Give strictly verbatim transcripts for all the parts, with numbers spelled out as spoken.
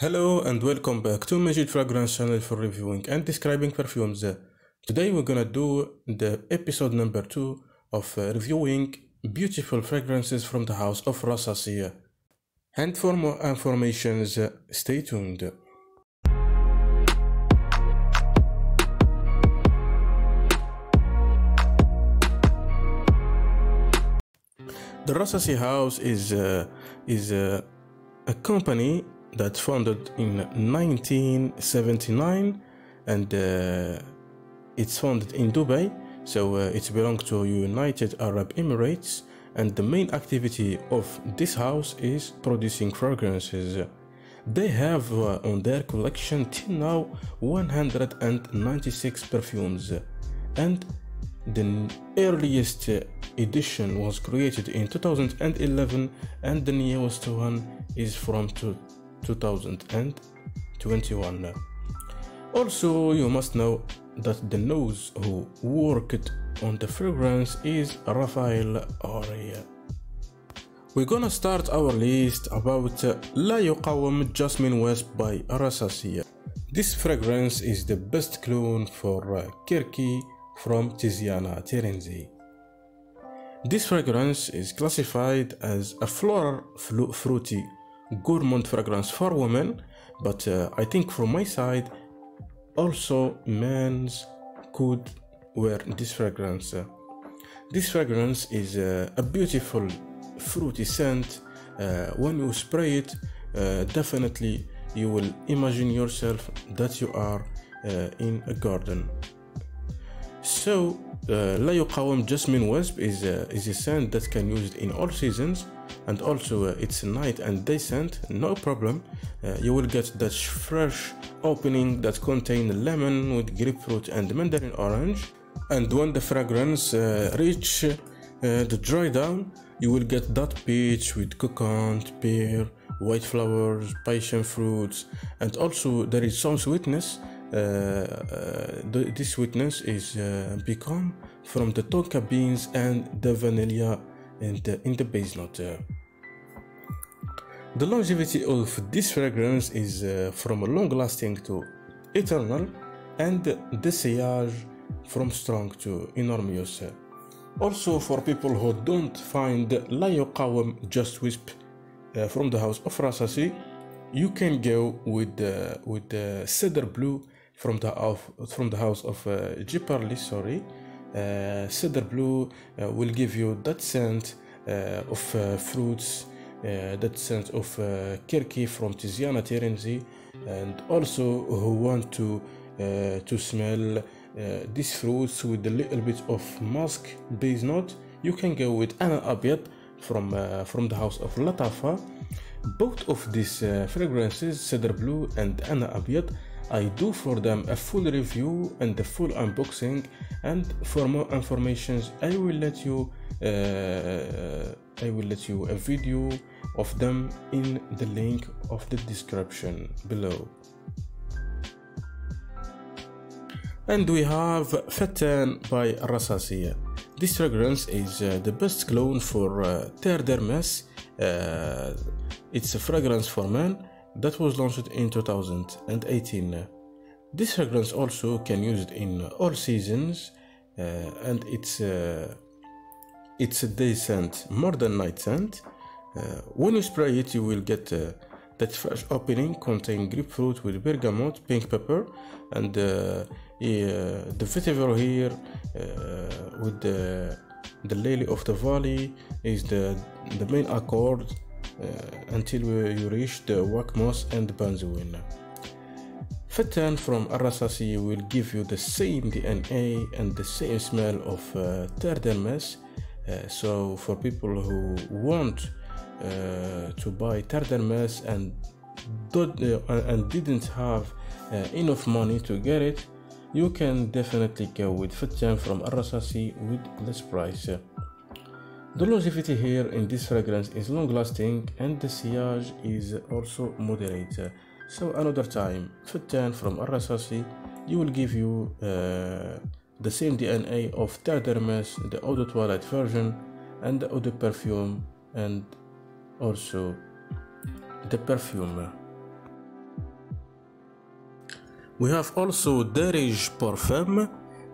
Hello and welcome back to Majid Fragrance channel for reviewing and describing perfumes. Today we're gonna do the episode number two of uh, reviewing beautiful fragrances from the house of Rasasi. And for more informations, uh, stay tuned. The Rasasi house is uh, is uh, a company that's founded in nineteen seventy-nine, and uh, it's founded in Dubai, so uh, it belongs to United Arab Emirates, and the main activity of this house is producing fragrances. They have uh, on their collection till now one hundred ninety-six perfumes, and the earliest edition was created in two thousand eleven and the newest one is from two thousand twenty-one. Also, you must know that the nose who worked on the fragrance is Rafael Aurea. We're gonna start our list about La Yuqawam Jasmine Wisp by Rasasi. This fragrance is the best clone for Kerke from Tiziana Terenzi. This fragrance is classified as a floral flu fruity gourmand fragrance for women, but uh, I think from my side also men could wear this fragrance. This fragrance is uh, a beautiful fruity scent. Uh, when you spray it, uh, definitely you will imagine yourself that you are uh, in a garden. So uh, La Yuqawam Jasmine Wisp is, uh, is a scent that can use it in all seasons, and also uh, it's night and day scent, no problem. Uh, you will get that fresh opening that contains lemon with grapefruit and mandarin orange, and when the fragrance uh, reach uh, the dry down, you will get that peach with coconut, pear, white flowers, passion fruits, and also there is some sweetness. Uh, uh, the, this sweetness is uh, become from the tonka beans and the vanilla in the, in the base note. Uh, the longevity of this fragrance is uh, from long lasting to eternal, and the sillage from strong to enormous. Also, for people who don't find La Yuqawam Jasmine Wisp uh, from the house of Rasasi, you can go with uh, with uh, Cedar Blue from the of from the house of uh, Geparlys. Sorry, uh, Cedar Blue uh, will give you that scent uh, of uh, fruits, uh, that scent of uh, Kerke from Tiziana Terenzi, and also who want to uh, to smell uh, these fruits with a little bit of musk base note, you can go with Ana Abiyedh from uh, from the house of Lattafa. Both of these uh, fragrances, Cedar Blue and Ana Abiyedh, I do for them a full review and a full unboxing, and for more informations I will let you uh, I will let you a video of them in the link of the description below. And we have Fattan by Rasasi. This fragrance is uh, the best clone for uh, Terre de Hermes. Uh, it's a fragrance for men that was launched in two thousand eighteen. This fragrance also can use it in all seasons, uh, and it's uh, it's a day scent more than night scent. Uh, when you spray it, you will get uh, that fresh opening containing grapefruit with bergamot, pink pepper, and uh, yeah, the vetiver here uh, with the, the lily of the valley is the, the main accord uh, until we, you reach the wacmos and benzoin. Fattan from Rasasi will give you the same D N A and the same smell of uh, Terre de Hermes. Uh, so for people who want uh, to buy Terre de Hermes and, don't, uh, and didn't have uh, enough money to get it, you can definitely go with Fattan from Rasasi with less price. The longevity here in this fragrance is long lasting, and the sillage is also moderate. So another time, Fattan from Rasasi, you will give you uh, the same D N A of Terre de Hermes, the Eau de Toilette version, and the Eau de Perfume, and also the perfume. We have also Daarej Parfum.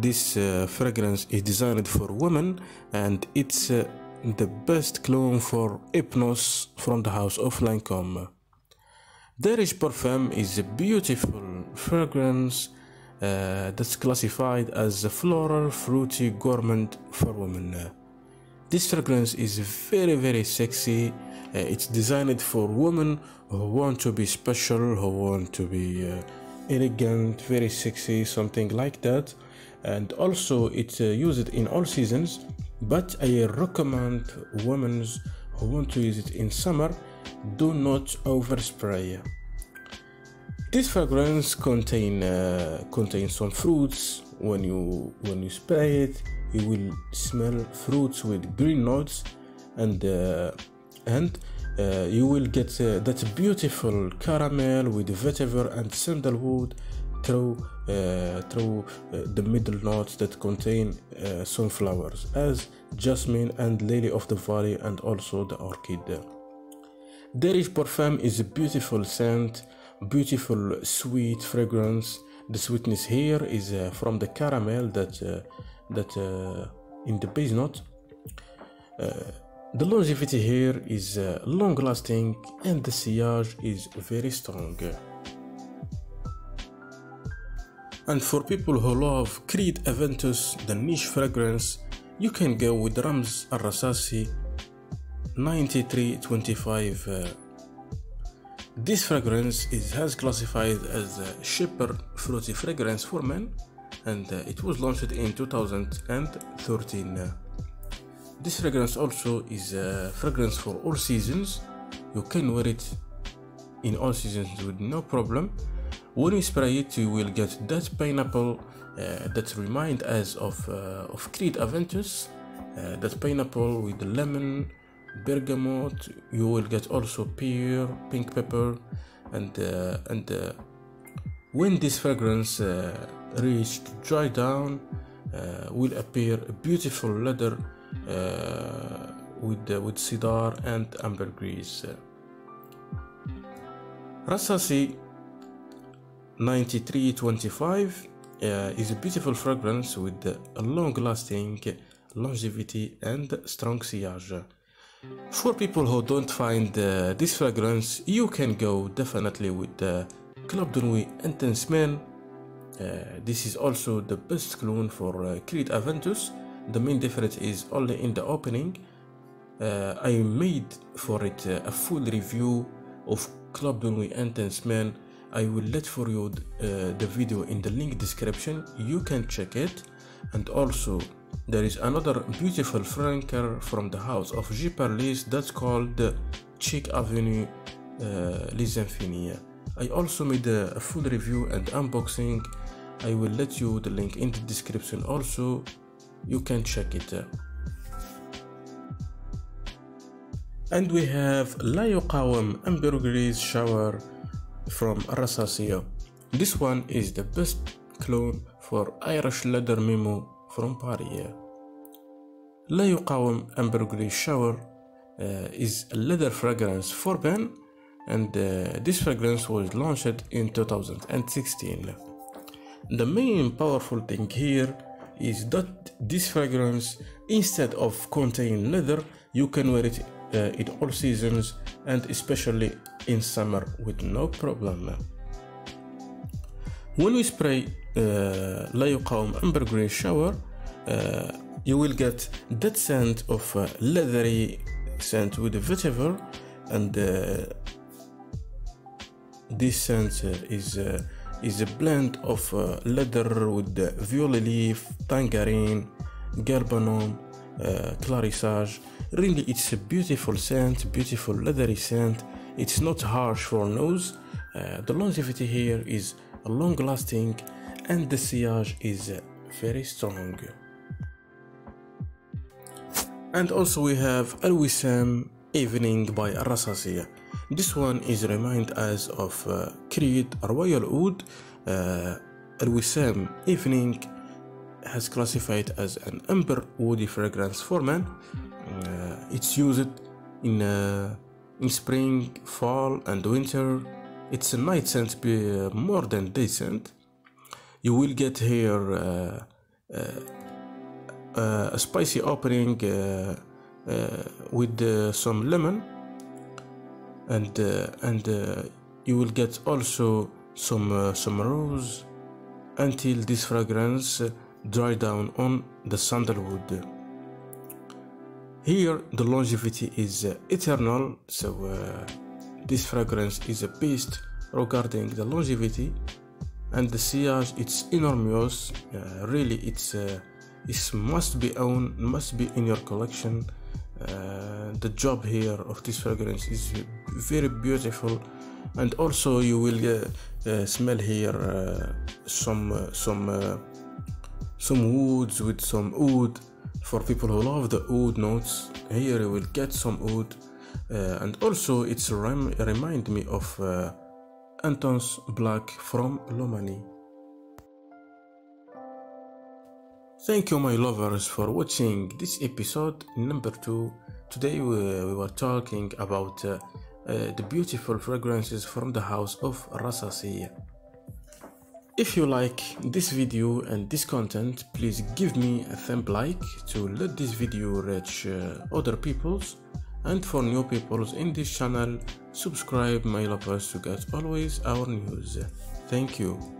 This uh, fragrance is designed for women, and it's uh, the best clone for Hypnose from the house of Lancôme. Daarej Parfum is a beautiful fragrance uh, that's classified as a floral, fruity garment for women. This fragrance is very, very sexy. Uh, it's designed for women who want to be special, who want to be uh, elegant, very sexy, something like that. And also it's uh, used in all seasons, but I recommend women who want to use it in summer, do not overspray. This fragrance contain uh, contains some fruits. When you when you spray it, you will smell fruits with green notes, and uh, and uh, you will get uh, that beautiful caramel with vetiver and sandalwood through uh, through uh, the middle notes that contain uh, sunflowers as jasmine and lily of the valley, and also the orchid. Daarej Parfum is a beautiful scent, beautiful sweet fragrance. The sweetness here is uh, from the caramel that uh, that uh, in the base note. Uh, the longevity here is uh, long lasting, and the sillage is very strong. And for people who love Creed Aventus, the niche fragrance, you can go with Ramz Rasasi nine three two five. Uh, this fragrance is has classified as a cheaper fruity fragrance for men, and uh, it was launched in two thousand thirteen. Uh, this fragrance also is a fragrance for all seasons. You can wear it in all seasons with no problem. When you spray it, you will get that pineapple uh, that reminds us of, uh, of Creed Aventus, uh, that pineapple with lemon, bergamot. You will get also pear, pink pepper, and uh, and uh, when this fragrance uh, reaches to dry down, uh, will appear a beautiful leather uh, with uh, with cedar and ambergris. Rasasi nine three two five uh, is a beautiful fragrance with a long-lasting longevity and strong sillage. For people who don't find uh, this fragrance, you can go definitely with uh, Club de Nuit Intense Men. Uh, this is also the best clone for uh, Creed Aventus. The main difference is only in the opening. Uh, I made for it uh, a full review of Club de Nuit Intense Men. I will let for you uh, the video in the link description. You can check it. And also there is another beautiful franker from the house of Geparlys that's called Chic Avenue uh, Les Infinies. I also made a, a full review and unboxing. I will let you the link in the description also. You can check it. And we have La Yuqawam Ambergris Shower from Rasasi. This one is the best clone for Iris Leather Memo from Paria. La Yuqawam Ambergris Shower uh, is a leather fragrance for men, and uh, this fragrance was launched in two thousand sixteen. The main powerful thing here is that this fragrance, instead of containing leather, you can wear it Uh, in all seasons, and especially in summer with no problem. When we spray uh, La Yuqawam Ambergris Shower, uh, you will get that scent of uh, leathery scent with vetiver, and uh, this scent uh, is uh, is a blend of uh, leather with uh, viola leaf, tangerine, galbanum, uh, clarissage. Really, it's a beautiful scent, beautiful leathery scent. It's not harsh for nose. Uh, the longevity here is long lasting, and the sillage is uh, very strong. And also we have al-Wisam Evening by Rasasi. This one is remind us of uh, Creed Royal Oud. Uh, al-Wisam Evening has classified as an amber woody fragrance for men. Uh, it's used in uh, in spring, fall, and winter. It's a night scent, be uh, more than day scent. you will get here uh, uh, uh, a spicy opening uh, uh, with uh, some lemon, and uh, and uh, you will get also some uh, some rose until this fragrance dry down on the sandalwood. Here the longevity is uh, eternal, so uh, this fragrance is a beast regarding the longevity, and the sillage, it's enormous. Uh, really, it's uh, it must be owned, must be in your collection. Uh, the job here of this fragrance is very beautiful, and also you will uh, uh, smell here uh, some uh, some uh, some woods with some oud. For people who love the oud notes, here you will get some oud, uh, and also it's rem remind me of uh, Anton's Black from Lomani. Thank you, my lovers, for watching this episode number two. Today we, we were talking about uh, uh, the beautiful fragrances from the house of Rasasi. If you like this video and this content, please give me a thumb like to let this video reach uh, other peoples, and for new peoples in this channel, subscribe, my lovers, to get always our news. Thank you.